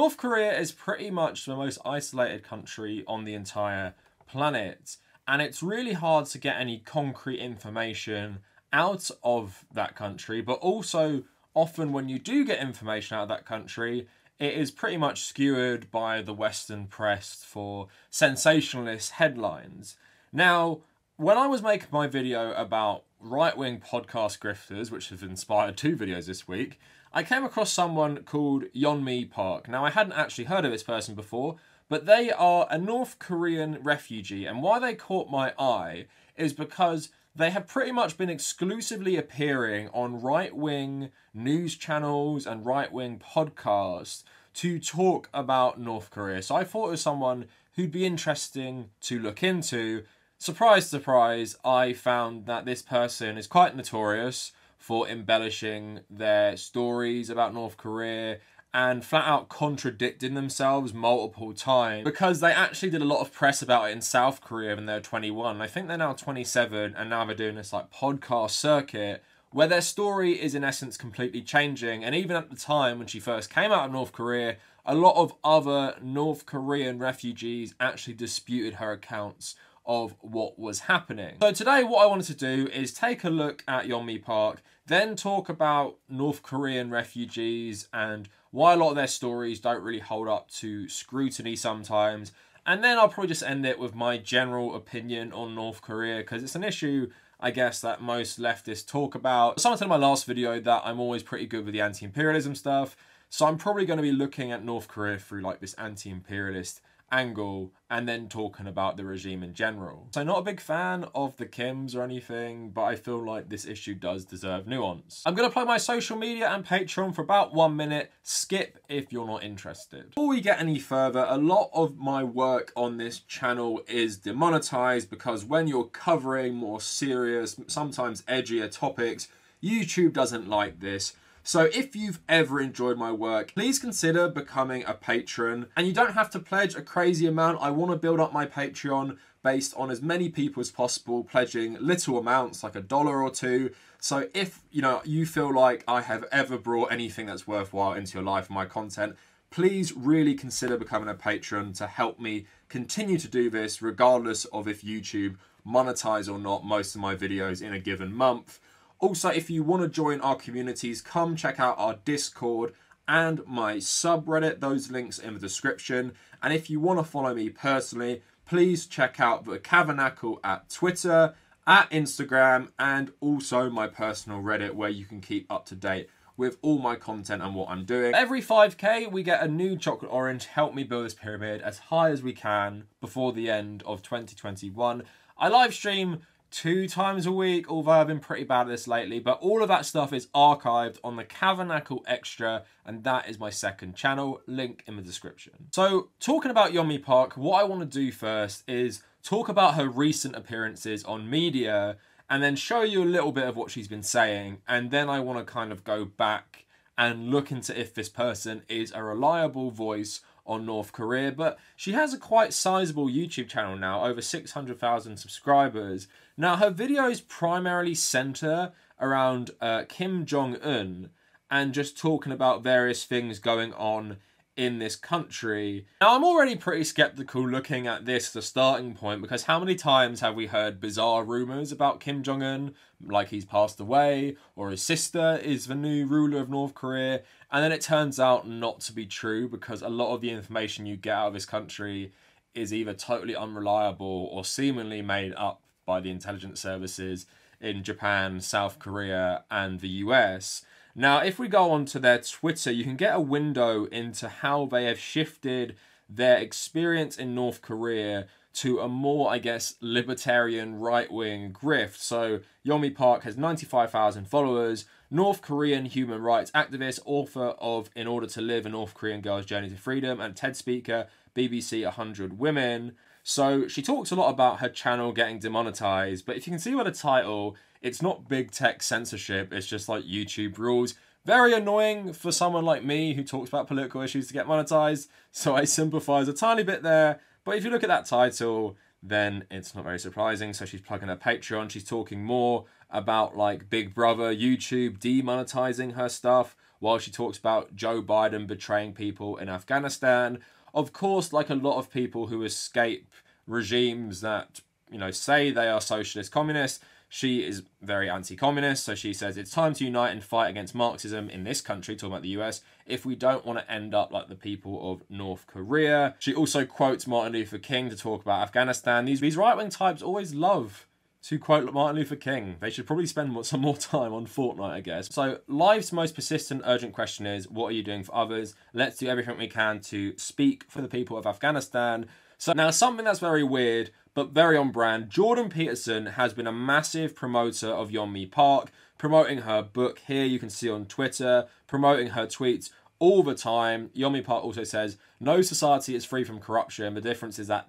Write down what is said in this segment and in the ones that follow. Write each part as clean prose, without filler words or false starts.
North Korea is pretty much the most isolated country on the entire planet, and it's really hard to get any concrete information out of that country, but also often when you do get information out of that country, it is pretty much skewered by the Western press for sensationalist headlines. Now, when I was making my video about right-wing podcast grifters, which have inspired two videos this week, I came across someone called Yeonmi Park. Now, I hadn't actually heard of this person before, but they are a North Korean refugee, and why they caught my eye is because they have pretty much been exclusively appearing on right-wing news channels and right-wing podcasts to talk about North Korea. So I thought it was someone who'd be interesting to look into. Surprise, surprise, I found that this person is quite notorious for embellishing their stories about North Korea and flat out contradicting themselves multiple times, because they actually did a lot of press about it in South Korea when they were 21. I think they're now 27, and now they're doing this like podcast circuit where their story is in essence completely changing. And even at the time when she first came out of North Korea, a lot of other North Korean refugees actually disputed her accounts of what was happening. So today what I wanted to do is take a look at Yeonmi Park, then talk about North Korean refugees and why a lot of their stories don't really hold up to scrutiny sometimes. And then I'll probably just end it with my general opinion on North Korea, because it's an issue, I guess, that most leftists talk about. Someone said in my last video that I'm always pretty good with the anti-imperialism stuff, so I'm probably going to be looking at North Korea through like this anti-imperialist angle and then talking about the regime in general. So not a big fan of the Kims or anything, but I feel like this issue does deserve nuance. I'm gonna plug my social media and Patreon for about 1 minute. Skip if you're not interested. Before we get any further, a lot of my work on this channel is demonetized, because when you're covering more serious, sometimes edgier topics, YouTube doesn't like this. So if you've ever enjoyed my work, please consider becoming a patron. And you don't have to pledge a crazy amount. I want to build up my Patreon based on as many people as possible pledging little amounts, like $1 or $2. So if you feel like I have ever brought anything that's worthwhile into your life, my content, please really consider becoming a patron to help me continue to do this, regardless of if YouTube monetize or not most of my videos in a given month. Also, if you want to join our communities, come check out our Discord and my subreddit. Those links in the description. And if you want to follow me personally, please check out The Kavernacle at Twitter, at Instagram, and also my personal Reddit, where you can keep up to date with all my content and what I'm doing. Every 5K, we get a new chocolate orange. Help me build this pyramid as high as we can before the end of 2021. I live stream 2 times a week, although I've been pretty bad at this lately, but all of that stuff is archived on the Kavernacle Extra, and that is my second channel, link in the description. So talking about Yeonmi Park, what I want to do first is talk about her recent appearances on media and then show you a little bit of what she's been saying, and then I want to kind of go back and look into if this person is a reliable voice on North Korea. But she has a quite sizable YouTube channel now, over 600,000 subscribers. Now, her videos primarily center around Kim Jong-un and just talking about various things going on in this country. Now, I'm already pretty skeptical looking at this as a starting point, because how many times have we heard bizarre rumors about Kim Jong-un, like he's passed away or his sister is the new ruler of North Korea, and then it turns out not to be true, because a lot of the information you get out of this country is either totally unreliable or seemingly made up by the intelligence services in Japan, South Korea, and the US. Now, if we go onto their Twitter, you can get a window into how they have shifted their experience in North Korea to a more, I guess, libertarian right-wing grift. So Yeonmi Park has 95,000 followers, North Korean human rights activist, author of In Order to Live, A North Korean Girl's Journey to Freedom, and TED speaker, BBC 100 Women. So she talks a lot about her channel getting demonetized, but if you can see by the title, it's not big tech censorship, it's just like YouTube rules. Very annoying for someone like me who talks about political issues to get monetized, so I sympathize a tiny bit there. But if you look at that title, then it's not very surprising. So she's plugging her Patreon, she's talking more about like Big Brother, YouTube demonetizing her stuff, while she talks about Joe Biden betraying people in Afghanistan. Of course, like a lot of people who escape regimes that, you know, say they are socialist communists, she is very anti-communist, so she says it's time to unite and fight against Marxism in this country, talking about the US, if we don't want to end up like the people of North Korea. She also quotes Martin Luther King to talk about Afghanistan. These right-wing types always love to quote Martin Luther King. They should probably spend some more time on Fortnite, I guess. So life's most persistent, urgent question is, what are you doing for others? Let's do everything we can to speak for the people of Afghanistan. So now something that's very weird, but very on brand, Jordan Peterson has been a massive promoter of Yeonmi Park, promoting her book here, you can see on Twitter, promoting her tweets all the time. Yeonmi Park also says, no society is free from corruption. The difference is that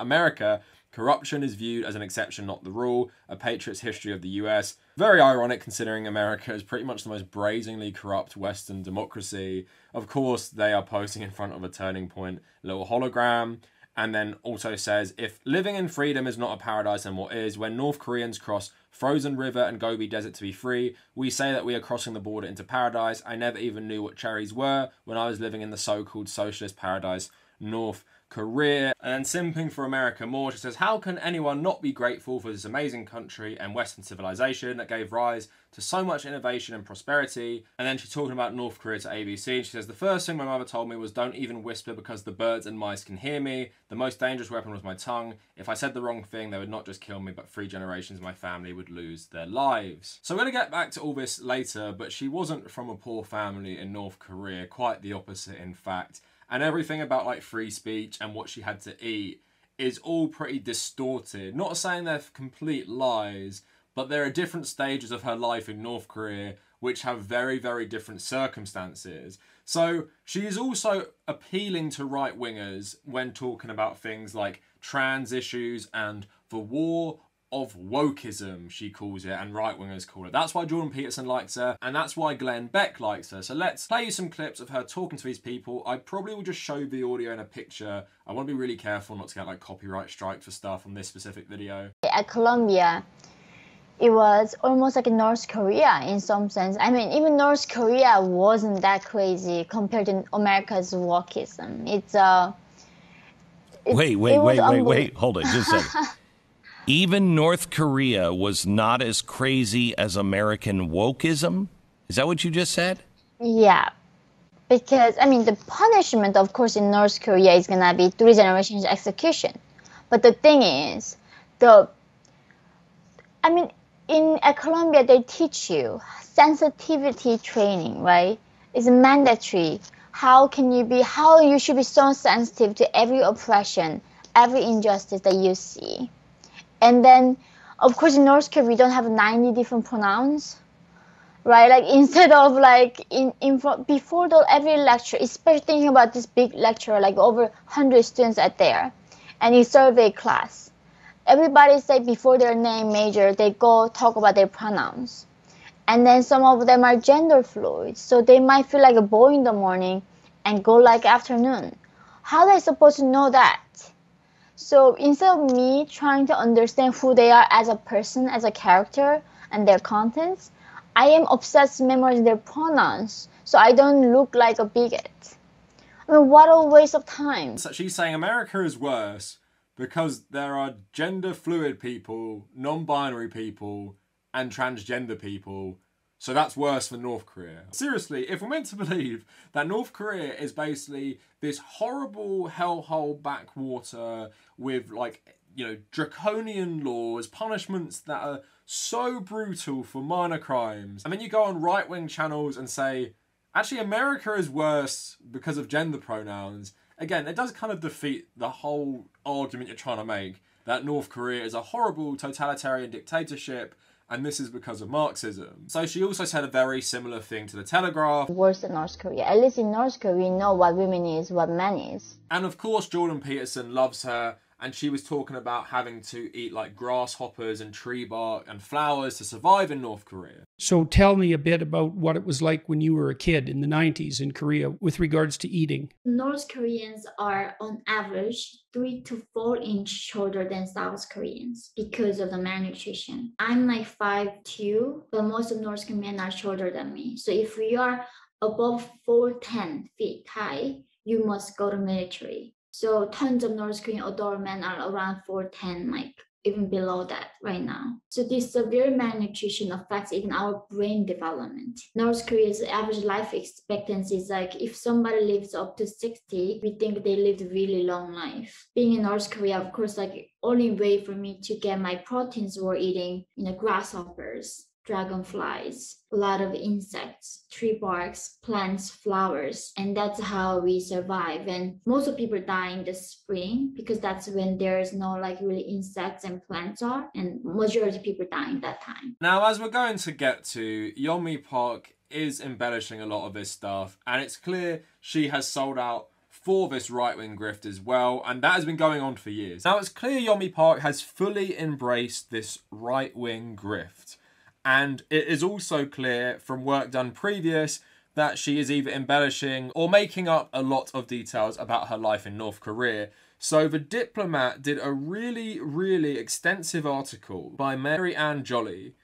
America, corruption is viewed as an exception, not the rule, a patriot's history of the US. Very ironic considering America is pretty much the most brazenly corrupt Western democracy. Of course, they are posing in front of a turning point, little hologram. And then also says, if living in freedom is not a paradise, then what is? When North Koreans cross frozen river and Gobi desert to be free, we say that we are crossing the border into paradise. I never even knew what cherries were when I was living in the so-called socialist paradise, North Korea. And simping for America more, she says, how can anyone not be grateful for this amazing country and Western civilization that gave rise to so much innovation and prosperity? And then she's talking about North Korea to ABC, and she says, the first thing my mother told me was don't even whisper because the birds and mice can hear me. The most dangerous weapon was my tongue. If I said the wrong thing, they would not just kill me, but 3 generations of my family would lose their lives. So we're going to get back to all this later, but she wasn't from a poor family in North Korea, quite the opposite in fact. And everything about like free speech and what she had to eat is all pretty distorted. Not saying they're complete lies, but there are different stages of her life in North Korea which have very, very different circumstances. So she is also appealing to right-wingers when talking about things like trans issues and the war of wokeism, she calls it, and right-wingers call it. That's why Jordan Peterson likes her, and that's why Glenn Beck likes her. So let's play you some clips of her talking to these people. I probably will just show the audio and a picture. I want to be really careful not to get like copyright strike for stuff on this specific video. At Colombia, it was almost like North Korea in some sense. I mean, even North Korea wasn't that crazy compared to America's wokeism. Wait, hold it just a second. Even North Korea was not as crazy as American wokeism? Is that what you just said? Yeah, because, I mean, the punishment, of course, in North Korea is going to be 3 generations execution. But the thing is, at Colombia, they teach you sensitivity training, right? It's mandatory. How you should be so sensitive to every oppression, every injustice that you see. And then, of course, in North Korea, we don't have 90 different pronouns, right? Like, instead of, like, before every lecture, especially thinking about this big lecture, like, over 100 students are there, and you survey class. Everybody say before their name, major, they go talk about their pronouns. And then some of them are gender fluid, so they might feel like a boy in the morning and go like afternoon. How are they supposed to know that? So instead of me trying to understand who they are as a person, as a character, and their contents, I am obsessed with memorizing their pronouns so I don't look like a bigot. I mean, what a waste of time. So she's saying America is worse because there are gender-fluid people, non-binary people, and transgender people. So that's worse for North Korea. Seriously, if we're meant to believe that North Korea is basically this horrible hellhole backwater with draconian laws, punishments that are so brutal for minor crimes. And then you go on right-wing channels and say, actually America is worse because of gender pronouns. Again, it does kind of defeat the whole argument you're trying to make that North Korea is a horrible totalitarian dictatorship and this is because of Marxism. So she also said a very similar thing to The Telegraph. Worse than North Korea. At least in North Korea, we know what women is, what men is. And of course, Jordan Peterson loves her, and she was talking about having to eat like grasshoppers and tree bark and flowers to survive in North Korea. So tell me a bit about what it was like when you were a kid in the 90s in Korea with regards to eating. North Koreans are on average 3 to 4 inches shorter than South Koreans because of the malnutrition. I'm like 5'2", but most of North Koreans are shorter than me. So if we are above 410 feet high, you must go to military. So tons of North Korean adult men are around 410, like even below that right now. So this severe malnutrition affects even our brain development. North Korea's average life expectancy is like, if somebody lives up to 60, we think they lived a really long life. Being in North Korea, of course, like only way for me to get my proteins were eating, grasshoppers, dragonflies, a lot of insects, tree barks, plants, flowers, and that's how we survive. And most of people die in the spring because that's when there's no really insects and plants are, and majority of people die in that time. Now, as we're going to get to, Yeonmi Park is embellishing a lot of this stuff, and it's clear she has sold out for this right-wing grift as well, and that has been going on for years. Now, it's clear Yeonmi Park has fully embraced this right-wing grift. And it is also clear from work done previous that she is either embellishing or making up a lot of details about her life in North Korea. So The Diplomat did a really, really extensive article by Mary Ann Jolly,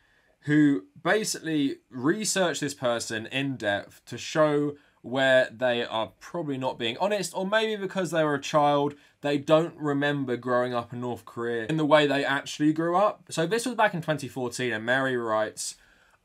who basically researched this person in depth to show where they are probably not being honest, or maybe because they were a child, they don't remember growing up in North Korea in the way they actually grew up. So this was back in 2014, and Mary writes,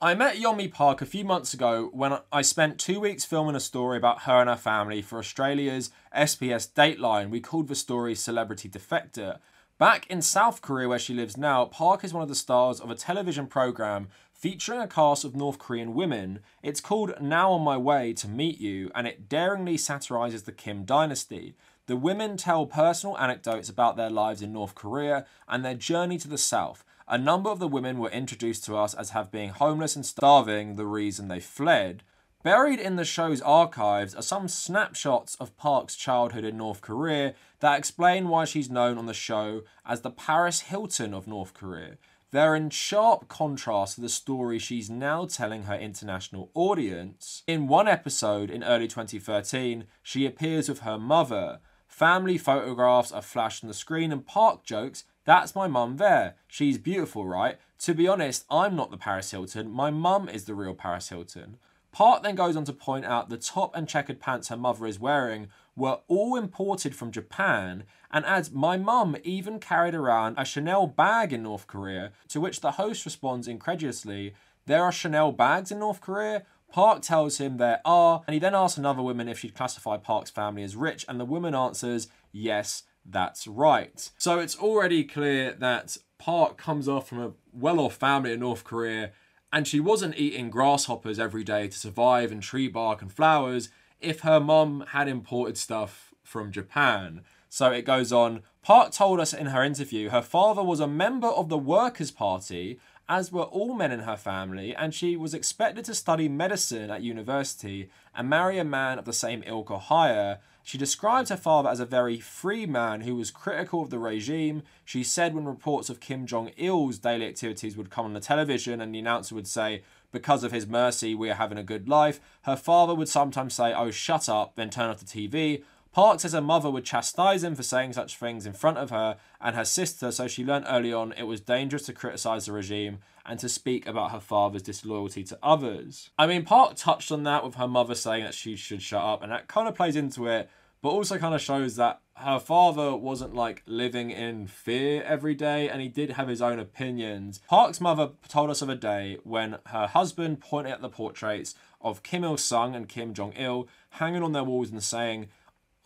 I met Yeonmi Park a few months ago when I spent 2 weeks filming a story about her and her family for Australia's SBS Dateline. We called the story Celebrity Defector. Back in South Korea, where she lives now, Park is one of the stars of a television program featuring a cast of North Korean women. It's called Now On My Way To Meet You, and it daringly satirises the Kim dynasty. The women tell personal anecdotes about their lives in North Korea and their journey to the south. A number of the women were introduced to us as being homeless and starving, the reason they fled. Buried in the show's archives are some snapshots of Park's childhood in North Korea that explain why she's known on the show as the Paris Hilton of North Korea. They're in sharp contrast to the story she's now telling her international audience. In one episode in early 2013, she appears with her mother. Family photographs are flashed on the screen and Park jokes, "That's my mum there. She's beautiful, right? To be honest, I'm not the Paris Hilton. My mum is the real Paris Hilton." Park then goes on to point out the top and checkered pants her mother is wearing were all imported from Japan, and adds, my mum even carried around a Chanel bag in North Korea, to which the host responds incredulously, there are Chanel bags in North Korea? Park tells him there are, and he then asks another woman if she'd classify Park's family as rich, and the woman answers, yes, that's right. So it's already clear that Park comes off from a well-off family in North Korea, and she wasn't eating grasshoppers every day to survive and tree bark and flowers if her mum had imported stuff from Japan. So it goes on, Park told us in her interview her father was a member of the Workers' Party, as were all men in her family, and she was expected to study medicine at university and marry a man of the same ilk or higher. She described her father as a very free man who was critical of the regime. She said when reports of Kim Jong-il's daily activities would come on the television and the announcer would say, because of his mercy, we are having a good life, her father would sometimes say, oh, shut up, then turn off the TV. Park says her mother would chastise him for saying such things in front of her and her sister, so she learned early on it was dangerous to criticise the regime and to speak about her father's disloyalty to others. I mean, Park touched on that with her mother saying that she should shut up, and that kind of plays into it, but also kind of shows that her father wasn't living in fear every day, and he did have his own opinions. Park's mother told us of a day when her husband pointed at the portraits of Kim Il-sung and Kim Jong-il hanging on their walls and saying,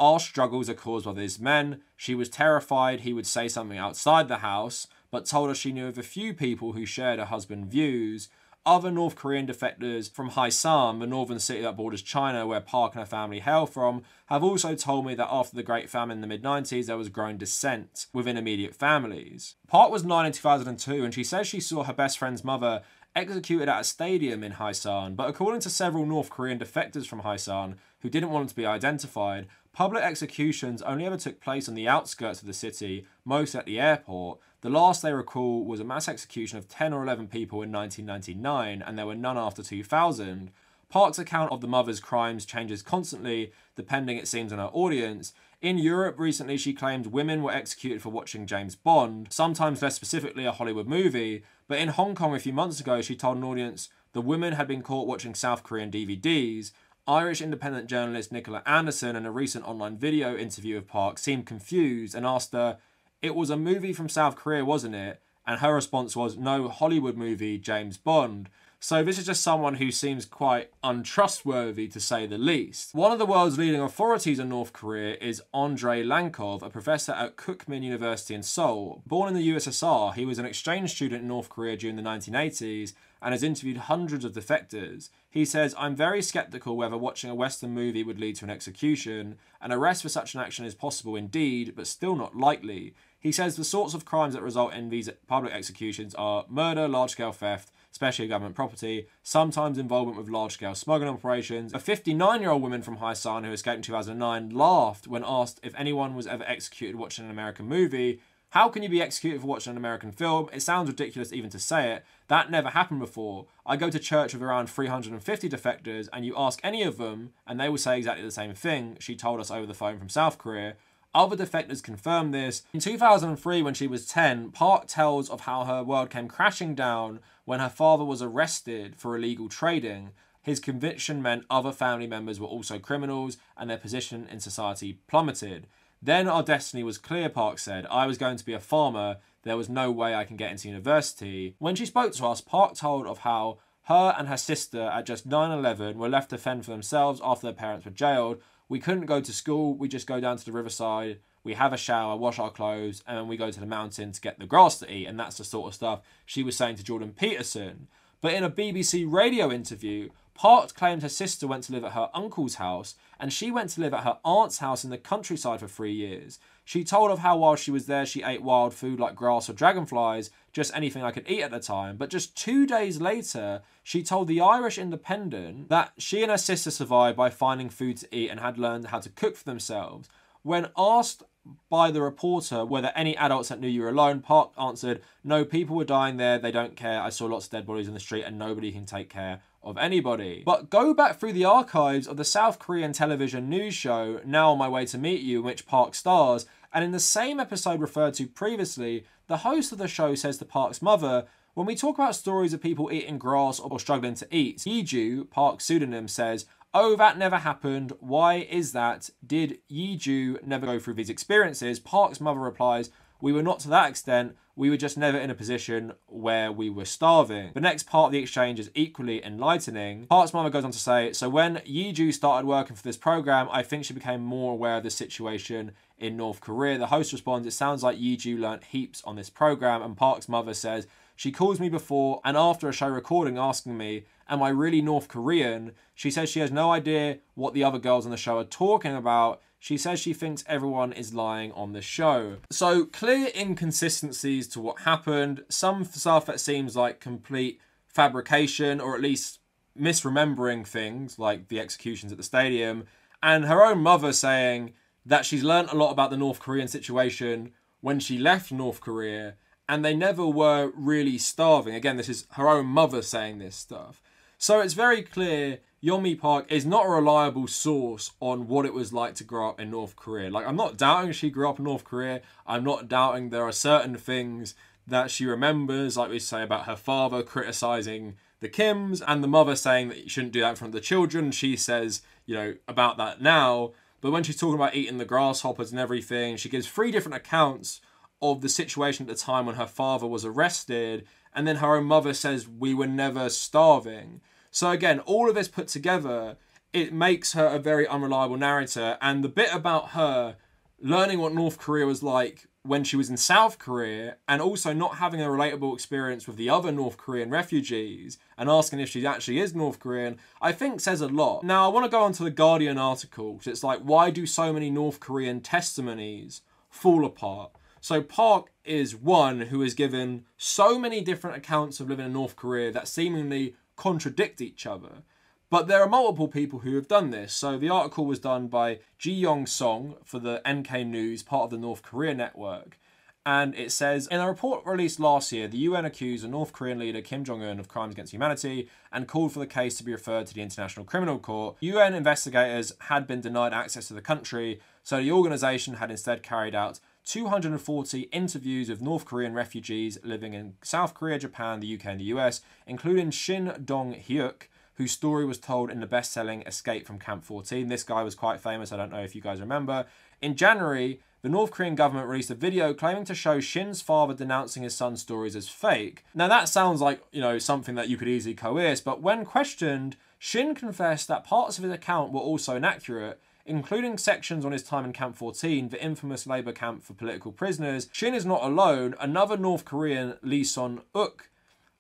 our struggles are caused by these men. She was terrified he would say something outside the house, but told us she knew of a few people who shared her husband's views. Other North Korean defectors from Haisan, the northern city that borders China where Park and her family hail from, have also told me that after the Great Famine in the mid-90s, there was growing dissent within immediate families. Park was 9 in 2002, and she says she saw her best friend's mother executed at a stadium in Haisan, but according to several North Korean defectors from Haisan, who didn't want to be identified, public executions only ever took place on the outskirts of the city, most at the airport. The last they recall was a mass execution of 10 or 11 people in 1999, and there were none after 2000. Park's account of the mother's crimes changes constantly, depending, it seems, on her audience. In Europe recently, she claimed women were executed for watching James Bond, sometimes less specifically a Hollywood movie. But in Hong Kong a few months ago, she told an audience the women had been caught watching South Korean DVDs. Irish independent journalist Nicola Anderson, in a recent online video interview of Park, seemed confused and asked her, "It was a movie from South Korea, wasn't it?" And her response was, "No, Hollywood movie, James Bond." So this is just someone who seems quite untrustworthy, to say the least. One of the world's leading authorities in North Korea is Andrei Lankov, a professor at Kookmin University in Seoul. Born in the USSR, he was an exchange student in North Korea during the 1980s and has interviewed hundreds of defectors. He says, "I'm very skeptical whether watching a Western movie would lead to an execution. An arrest for such an action is possible indeed, but still not likely." He says the sorts of crimes that result in these public executions are murder, large-scale theft, especially government property, sometimes involvement with large-scale smuggling operations. A 59-year-old woman from Haisan who escaped in 2009 laughed when asked if anyone was ever executed watching an American movie. "How can you be executed for watching an American film? It sounds ridiculous even to say it. That never happened before. I go to church with around 350 defectors, and you ask any of them, and they will say exactly the same thing," she told us over the phone from South Korea. Other defectors confirmed this. In 2003, when she was 10, Park tells of how her world came crashing down when her father was arrested for illegal trading. His conviction meant other family members were also criminals, and their position in society plummeted. "Then our destiny was clear," Park said. "I was going to be a farmer. There was no way I can get into university." When she spoke to us, Park told of how her and her sister at just 9-11 were left to fend for themselves after their parents were jailed. "We couldn't go to school. We just go down to the riverside. We have a shower, wash our clothes, and then we go to the mountain to get the grass to eat." And that's the sort of stuff she was saying to Jordan Peterson. But in a BBC radio interview, Park claimed her sister went to live at her uncle's house, and she went to live at her aunt's house in the countryside for 3 years. She told of how while she was there, she ate wild food like grass or dragonflies, just anything I could eat at the time. But just 2 days later, she told the Irish Independent that she and her sister survived by finding food to eat and had learned how to cook for themselves. When asked by the reporter whether any adults that knew you were alone, Park answered, "No, people were dying there. They don't care. I saw lots of dead bodies in the street, and nobody can take care of anybody." But go back through the archives of the South Korean television news show Now On My Way To Meet You, in which Park stars, and in the same episode referred to previously, the host of the show says to Park's mother, "When we talk about stories of people eating grass or struggling to eat, Yeju," Park's pseudonym, says, "Oh, that never happened. Why is that? Did Yeju never go through these experiences?" Park's mother replies, "We were not to that extent. We were just never in a position where we were starving." The next part of the exchange is equally enlightening. Park's mama goes on to say, "So when Yeju started working for this program, I think she became more aware of the situation in North Korea." The host responds, "It sounds like Yeju learnt heaps on this program." And Park's mother says, "She calls me before and after a show recording asking me, 'Am I really North Korean?' She says she has no idea what the other girls on the show are talking about. She says she thinks everyone is lying on the show." So clear inconsistencies to what happened. Some stuff that seems like complete fabrication, or at least misremembering things like the executions at the stadium. And her own mother saying that she's learned a lot about the North Korean situation when she left North Korea, and they never were really starving. Again, this is her own mother saying this stuff. So it's very clear Yeonmi Park is not a reliable source on what it was like to grow up in North Korea. Like, I'm not doubting she grew up in North Korea. I'm not doubting there are certain things that she remembers, like we say about her father criticising the Kims and the mother saying that you shouldn't do that in front of the children. She says, you know, about that now. But when she's talking about eating the grasshoppers and everything, she gives 3 different accounts of the situation at the time when her father was arrested. And then her own mother says, "We were never starving." So again, all of this put together, it makes her a very unreliable narrator. And the bit about her learning what North Korea was like when she was in South Korea, and also not having a relatable experience with the other North Korean refugees and asking if she actually is North Korean, I think says a lot. Now, I want to go on to the Guardian article, because it's like, why do so many North Korean testimonies fall apart? So Park is one who has given so many different accounts of living in North Korea that seemingly contradict each other. But there are multiple people who have done this. So the article was done by Ji Yong Song for the NK News, part of the North Korea network. And it says, in a report released last year, the UN accused the North Korean leader Kim Jong-un of crimes against humanity and called for the case to be referred to the International Criminal Court. UN investigators had been denied access to the country, so the organization had instead carried out 240 interviews with North Korean refugees living in South Korea, Japan, the UK and the US, including Shin Dong-hyuk, whose story was told in the best-selling Escape from Camp 14. This guy was quite famous. I don't know if you guys remember. In January, the North Korean government released a video claiming to show Shin's father denouncing his son's stories as fake. Now, that sounds like, you know, something that you could easily coerce, but when questioned, Shin confessed that parts of his account were also inaccurate, including sections on his time in Camp 14, the infamous labor camp for political prisoners. Shin is not alone. Another North Korean, Lee Son-uk,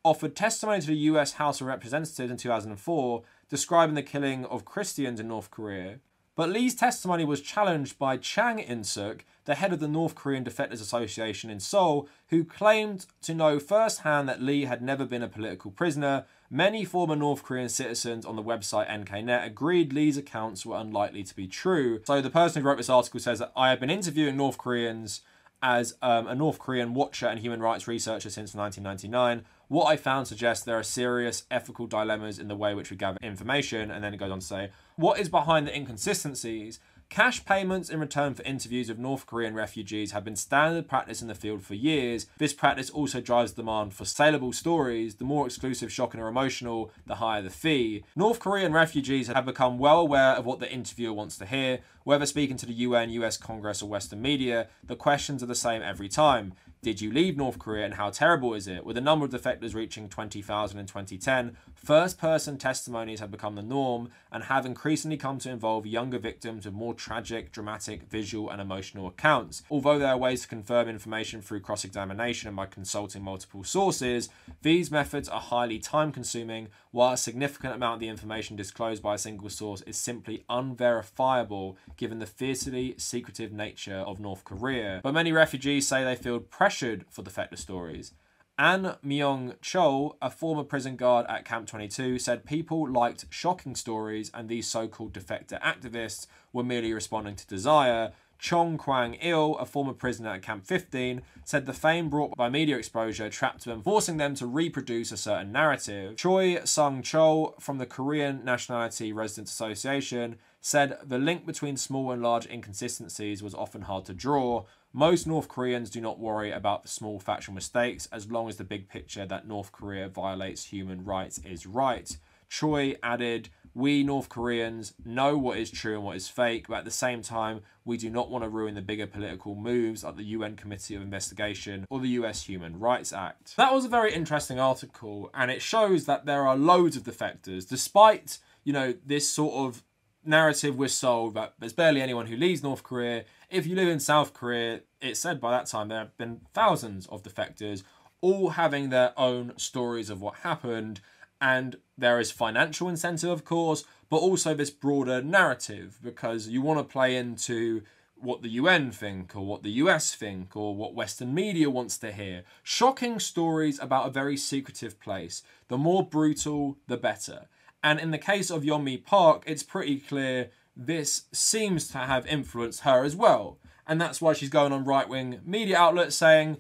offered testimony to the US House of Representatives in 2004, describing the killing of Christians in North Korea. But Lee's testimony was challenged by Chang In-suk, the head of the North Korean Defectors Association in Seoul, who claimed to know firsthand that Lee had never been a political prisoner. Many former North Korean citizens on the website NKNet agreed Lee's accounts were unlikely to be true. So the person who wrote this article says that I have been interviewing North Koreans as a North Korean watcher and human rights researcher since 1999. What I found suggests there are serious ethical dilemmas in the way which we gather information. And then it goes on to say, what is behind the inconsistencies? Cash payments in return for interviews of North Korean refugees have been standard practice in the field for years. This practice also drives demand for saleable stories. The more exclusive, shocking, or emotional, the higher the fee. North Korean refugees have become well aware of what the interviewer wants to hear. Whether speaking to the UN, US Congress, or Western media, the questions are the same every time. Did you leave North Korea and how terrible is it? With the number of defectors reaching 20,000 in 2010, first-person testimonies have become the norm and have increasingly come to involve younger victims with more tragic, dramatic, visual and emotional accounts. Although there are ways to confirm information through cross-examination and by consulting multiple sources, these methods are highly time-consuming, while a significant amount of the information disclosed by a single source is simply unverifiable given the fiercely secretive nature of North Korea. But many refugees say they feel pressured for defector stories. An Myong Chol, a former prison guard at Camp 22, said people liked shocking stories and these so-called defector activists were merely responding to desire. Chong Kwang-il, a former prisoner at Camp 15, said the fame brought by media exposure trapped them, forcing them to reproduce a certain narrative. Choi Sung-chol from the Korean Nationality Residents Association said the link between small and large inconsistencies was often hard to draw. Most North Koreans do not worry about the small factual mistakes as long as the big picture that North Korea violates human rights is right. Choi added, we North Koreans know what is true and what is fake, but at the same time, we do not want to ruin the bigger political moves like the UN Committee of Investigation or the US Human Rights Act. That was a very interesting article, and it shows that there are loads of defectors, despite, you know, this sort of narrative we're sold that there's barely anyone who leaves North Korea. If you live in South Korea, it's said by that time there have been thousands of defectors, all having their own stories of what happened. And there is financial incentive, of course, but also this broader narrative, because you want to play into what the UN think or what the US think or what Western media wants to hear. Shocking stories about a very secretive place. The more brutal, the better. And in the case of Yeonmi Park, it's pretty clear this seems to have influenced her as well. And that's why she's going on right-wing media outlets saying,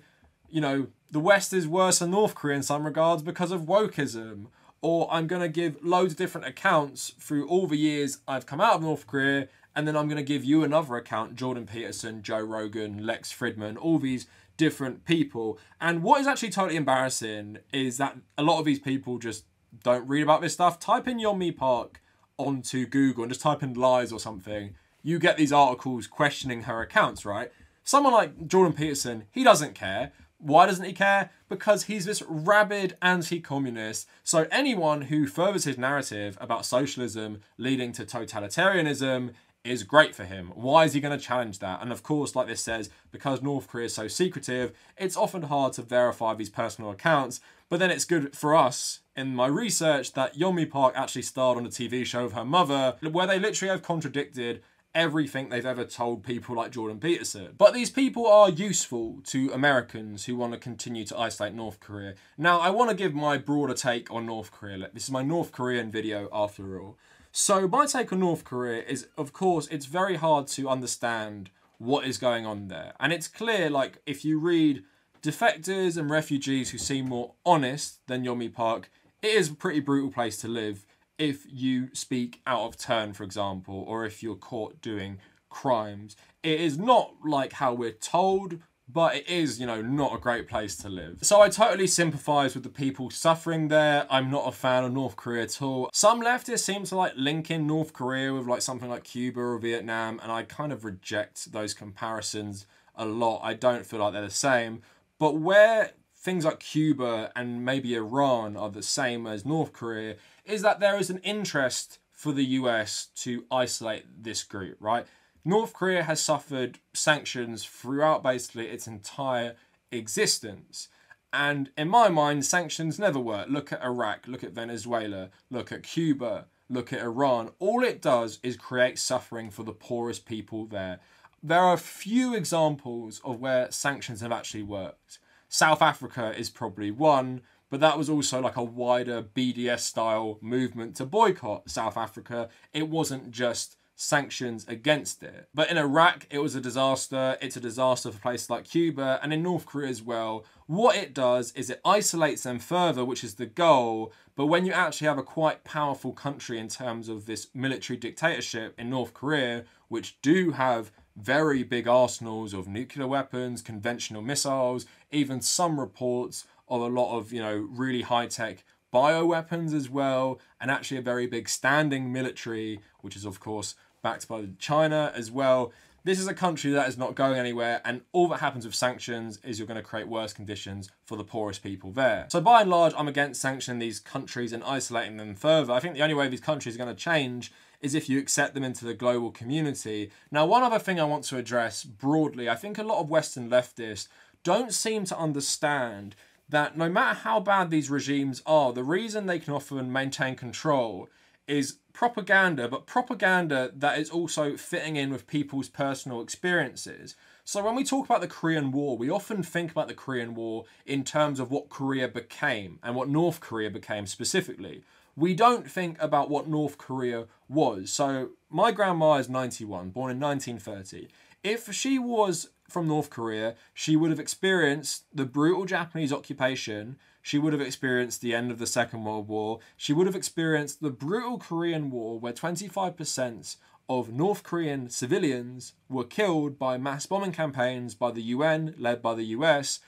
you know, the West is worse than North Korea in some regards because of wokeism. Or I'm going to give loads of different accounts through all the years I've come out of North Korea, and then I'm going to give you another account, Jordan Peterson, Joe Rogan, Lex Fridman, all these different people. And what is actually totally embarrassing is that a lot of these people just don't read about this stuff. Type in Yeonmi Park onto Google and just type in lies or something. You get these articles questioning her accounts, right? Someone like Jordan Peterson, he doesn't care. Why doesn't he care? Because he's this rabid anti-communist. So anyone who furthers his narrative about socialism leading to totalitarianism is great for him. Why is he going to challenge that? And of course, like this says, because North Korea is so secretive, it's often hard to verify these personal accounts. But then it's good for us in my research that Yeonmi Park actually starred on a TV show of her mother, where they literally have contradicted everything they've ever told people like Jordan Peterson. But these people are useful to Americans who want to continue to isolate North Korea. Now, I want to give my broader take on North Korea. This is my North Korean video after all. So my take on North Korea is, of course, it's very hard to understand what is going on there. And it's clear, like, if you read defectors and refugees who seem more honest than Yeonmi Park, it is a pretty brutal place to live if you speak out of turn, for example, or if you're caught doing crimes. It is not like how we're told but it is, you know, not a great place to live. So I totally sympathise with the people suffering there. I'm not a fan of North Korea at all. Some leftists seem to like link in North Korea with like something like Cuba or Vietnam, and I kind of reject those comparisons a lot. I don't feel like they're the same. But where things like Cuba and maybe Iran are the same as North Korea is that there is an interest for the US to isolate this group, right? North Korea has suffered sanctions throughout basically its entire existence. And in my mind, sanctions never work. Look at Iraq, look at Venezuela, look at Cuba, look at Iran. All it does is create suffering for the poorest people there. There are few examples of where sanctions have actually worked. South Africa is probably one, but that was also like a wider BDS-style movement to boycott South Africa. It wasn't just sanctions against it. But in Iraq, it was a disaster. It's a disaster for places like Cuba and in North Korea as well. What it does is it isolates them further, which is the goal. But when you actually have a quite powerful country in terms of this military dictatorship in North Korea, which do have very big arsenals of nuclear weapons, conventional missiles, even some reports of a lot of, you know, really high-tech bioweapons as well, and actually a very big standing military, which is of course backed by China as well. This is a country that is not going anywhere, and all that happens with sanctions is you're going to create worse conditions for the poorest people there. So by and large, I'm against sanctioning these countries and isolating them further. I think the only way these countries are going to change is if you accept them into the global community. Now, one other thing I want to address broadly, I think a lot of Western leftists don't seem to understand that no matter how bad these regimes are, the reason they can often maintain control is propaganda, but propaganda that is also fitting in with people's personal experiences. So when we talk about the Korean War, we often think about the Korean War in terms of what Korea became and what North Korea became specifically. We don't think about what North Korea was. So my grandma is 91, born in 1930. If she was from North Korea, she would have experienced the brutal Japanese occupation, she would have experienced the end of the Second World War, she would have experienced the brutal Korean War where 25% of North Korean civilians were killed by mass bombing campaigns by the UN, led by the US,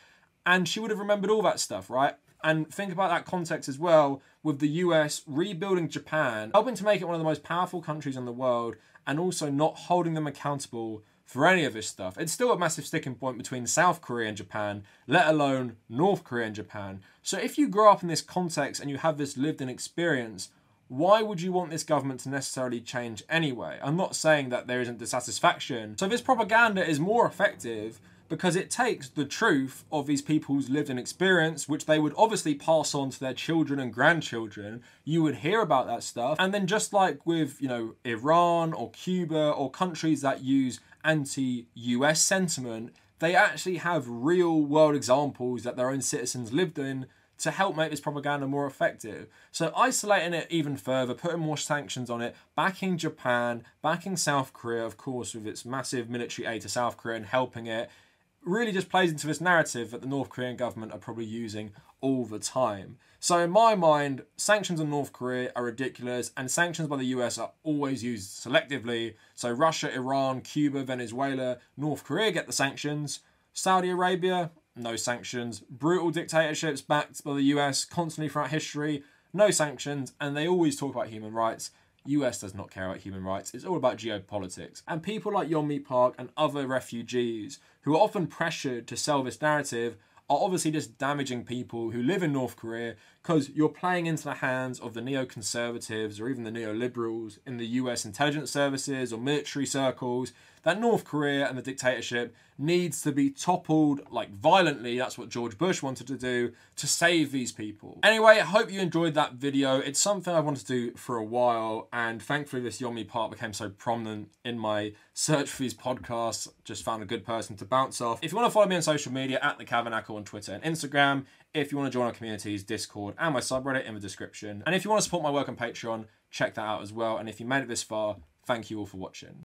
and she would have remembered all that stuff, right? And think about that context as well with the US rebuilding Japan, helping to make it one of the most powerful countries in the world, and also not holding them accountable for any of this stuff. It's still a massive sticking point between South Korea and Japan, let alone North Korea and Japan. So if you grow up in this context and you have this lived-in experience, why would you want this government to necessarily change anyway? I'm not saying that there isn't dissatisfaction. So this propaganda is more effective because it takes the truth of these people's lived-in experience, which they would obviously pass on to their children and grandchildren. You would hear about that stuff. And then just like with, you know, Iran or Cuba or countries that use anti-US sentiment, they actually have real-world examples that their own citizens lived in to help make this propaganda more effective. So isolating it even further, putting more sanctions on it, backing Japan, backing South Korea, of course, with its massive military aid to South Korea and helping it, really just plays into this narrative that the North Korean government are probably using all the time. So in my mind, sanctions on North Korea are ridiculous, and sanctions by the US are always used selectively. So Russia, Iran, Cuba, Venezuela, North Korea get the sanctions. Saudi Arabia, no sanctions. Brutal dictatorships backed by the US constantly throughout history, no sanctions. And they always talk about human rights. US does not care about human rights. It's all about geopolitics. And people like Yeonmi Park and other refugees who are often pressured to sell this narrative are obviously just damaging people who live in North Korea, because you're playing into the hands of the neoconservatives or even the neoliberals in the US intelligence services or military circles that North Korea and the dictatorship needs to be toppled, like, violently. That's what George Bush wanted to do to save these people. Anyway, I hope you enjoyed that video. It's something I wanted to do for a while, and thankfully this Yeonmi Park became so prominent in my search for these podcasts. Just found a good person to bounce off. If you want to follow me on social media, at The Kavernacle on Twitter and Instagram. If you want to join our communities, Discord and my subreddit in the description. And if you want to support my work on Patreon, check that out as well. And if you made it this far, thank you all for watching.